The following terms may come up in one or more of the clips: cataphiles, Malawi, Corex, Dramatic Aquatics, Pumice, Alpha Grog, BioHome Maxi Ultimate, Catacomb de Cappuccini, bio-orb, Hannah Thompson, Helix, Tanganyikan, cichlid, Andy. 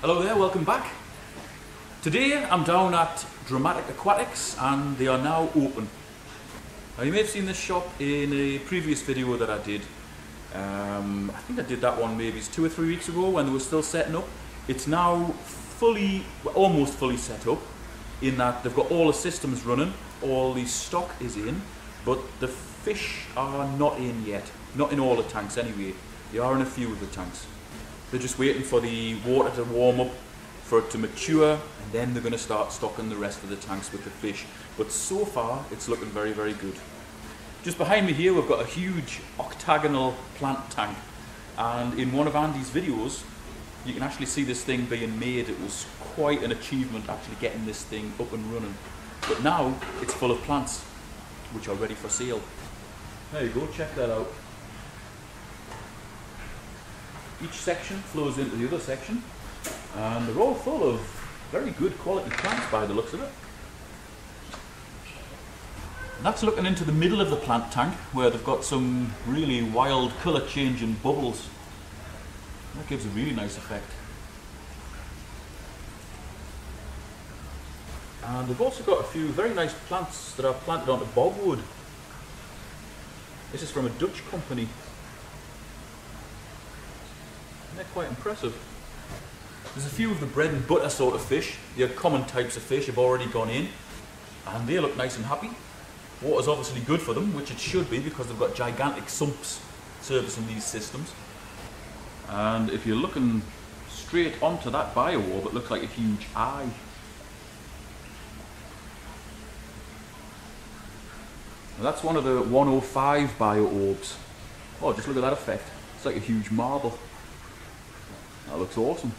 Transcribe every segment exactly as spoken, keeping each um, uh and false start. Hello there, welcome back. Today I'm down at Dramatic Aquatics and they are now open. Now you may have seen this shop in a previous video that I did. Um, I think I did that one maybe two or three weeks ago when they were still setting up. It's now fully, well, almost fully set up in that they've got all the systems running, all the stock is in, but the fish are not in yet. Not in all the tanks anyway. They are in a few of the tanks. They're just waiting for the water to warm up, for it to mature, and then they're going to start stocking the rest of the tanks with the fish. But so far, it's looking very, very good. Just behind me here, we've got a huge octagonal plant tank. And in one of Andy's videos, you can actually see this thing being made. It was quite an achievement actually getting this thing up and running. But now, it's full of plants, which are ready for sale. There you go, check that out. Each section flows into the other section, and they're all full of very good quality plants by the looks of it. And that's looking into the middle of the plant tank, where they've got some really wild colour changing bubbles. That gives a really nice effect. And they've also got a few very nice plants that are planted onto bogwood. This is from a Dutch company. They're quite impressive. There's a few of the bread and butter sort of fish. The common types of fish have already gone in, and they look nice and happy. Water's obviously good for them, which it should be because they've got gigantic sumps servicing these systems. And if you're looking straight onto that bio-orb, it looks like a huge eye. Now that's one of the one oh five bio-orbs. Oh, just look at that effect. It's like a huge marble. That looks awesome.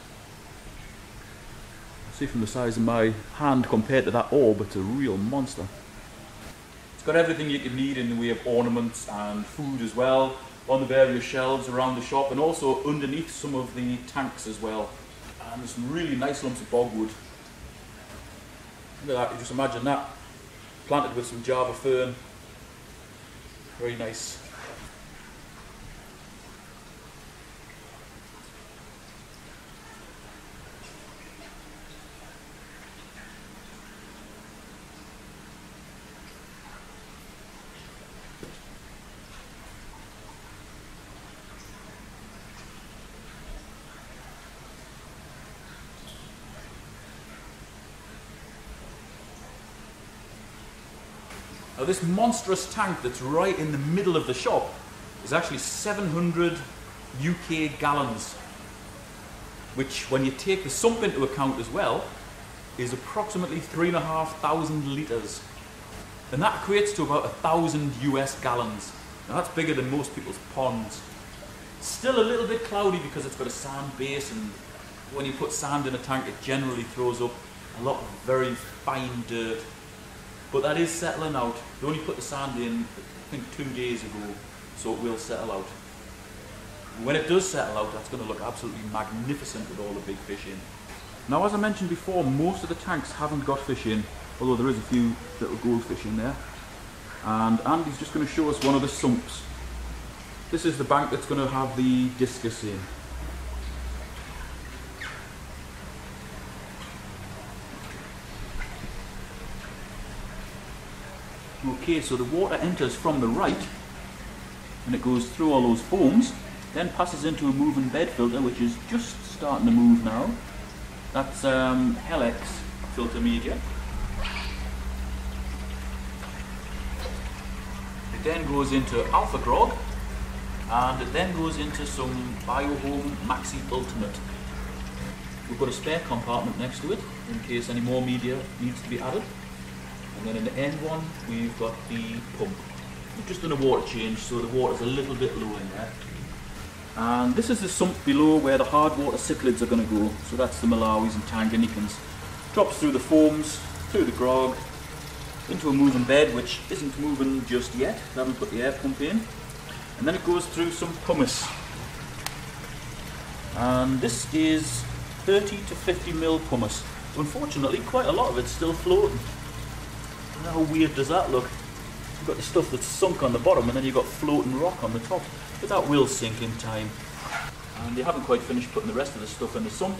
See, from the size of my hand compared to that orb, it's a real monster. It's got everything you could need in the way of ornaments and food as well, on the various shelves around the shop, and also underneath some of the tanks as well. And there's some really nice lumps of bogwood. Look at that, just imagine that. Planted with some Java fern. Very nice. Now this monstrous tank that's right in the middle of the shop is actually seven hundred U K gallons, which when you take the sump into account as well, is approximately three and a half thousand litres. And that equates to about a thousand U S gallons. Now that's bigger than most people's ponds. Still a little bit cloudy because it's got a sand base, and when you put sand in a tank, it generally throws up a lot of very fine dirt. But that is settling out. They only put the sand in, I think, two days ago, so it will settle out. When it does settle out, that's going to look absolutely magnificent with all the big fish in. Now, as I mentioned before, most of the tanks haven't got fish in, although there is a few little goldfish in there. And Andy's just going to show us one of the sumps. This is the bank that's going to have the discus in. Okay, so the water enters from the right and it goes through all those foams, then passes into a moving bed filter, which is just starting to move now. That's um, Helix filter media. It then goes into Alpha Grog, and it then goes into some BioHome Maxi Ultimate. We've got a spare compartment next to it in case any more media needs to be added. And then in the end one, we've got the pump. We've just done a water change, so the water's a little bit low in there. And this is the sump below where the hard water cichlids are going to go. So that's the Malawis and Tanganyikans. Drops through the foams, through the grog, into a moving bed, which isn't moving just yet. I haven't put the air pump in. And then it goes through some pumice. And this is thirty to fifty mil pumice. Unfortunately, quite a lot of it's still floating. How weird does that look? You've got the stuff that's sunk on the bottom, and then you've got floating rock on the top. But that will sink in time. And they haven't quite finished putting the rest of the stuff in the sump.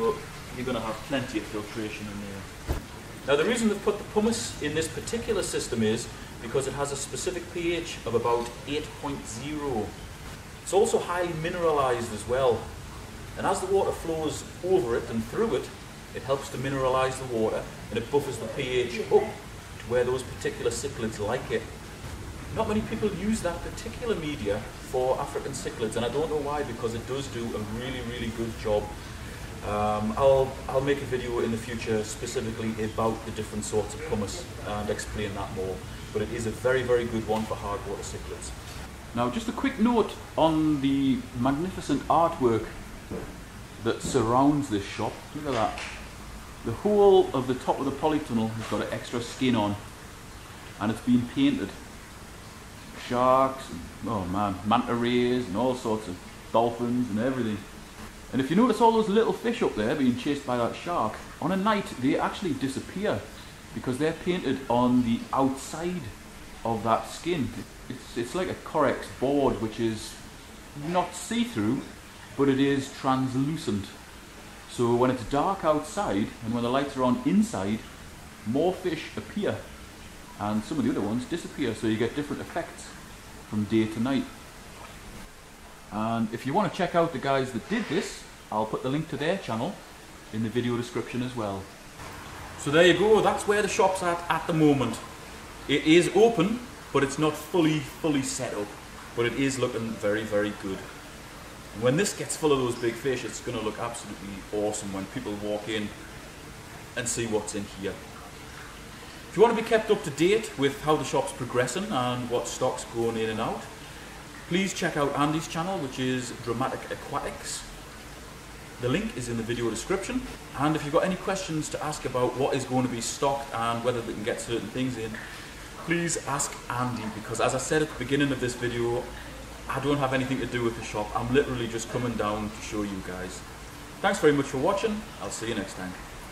but you're going to have plenty of filtration in there. Now the reason they've put the pumice in this particular system is because it has a specific pH of about eight point zero. It's also highly mineralized as well, and as the water flows over it and through it, it helps to mineralize the water and it buffers the pH up to where those particular cichlids like it. Not many people use that particular media for African cichlids, and I don't know why, because it does do a really, really good job. Um, I'll, I'll make a video in the future specifically about the different sorts of pumice and explain that more, but it is a very, very good one for hardwater cichlids. Now just a quick note on the magnificent artwork that surrounds this shop. Look at that. The whole of the top of the polytunnel has got an extra skin on, and it's been painted. Sharks, and, oh man, manta rays and all sorts of dolphins and everything. And if you notice all those little fish up there being chased by that shark, on a night they actually disappear because they're painted on the outside of that skin. It's, it's like a Corex board, which is not see-through, but it is translucent. So when it's dark outside and when the lights are on inside, more fish appear and some of the other ones disappear, so you get different effects from day to night. And if you want to check out the guys that did this, I'll put the link to their channel in the video description as well. So there you go, that's where the shop's at at the moment. It is open, but it's not fully, fully set up. But it is looking very, very good. When this gets full of those big fish, it's going to look absolutely awesome when people walk in and see what's in here. If you want to be kept up to date with how the shop's progressing and what stock's going in and out, please check out Andy's channel, which is Dramatic Aquatics. The link is in the video description. And if you've got any questions to ask about what is going to be stocked and whether they can get certain things in, please ask Andy, because as I said at the beginning of this video, I don't have anything to do with the shop. I'm literally just coming down to show you guys. Thanks very much for watching. I'll see you next time.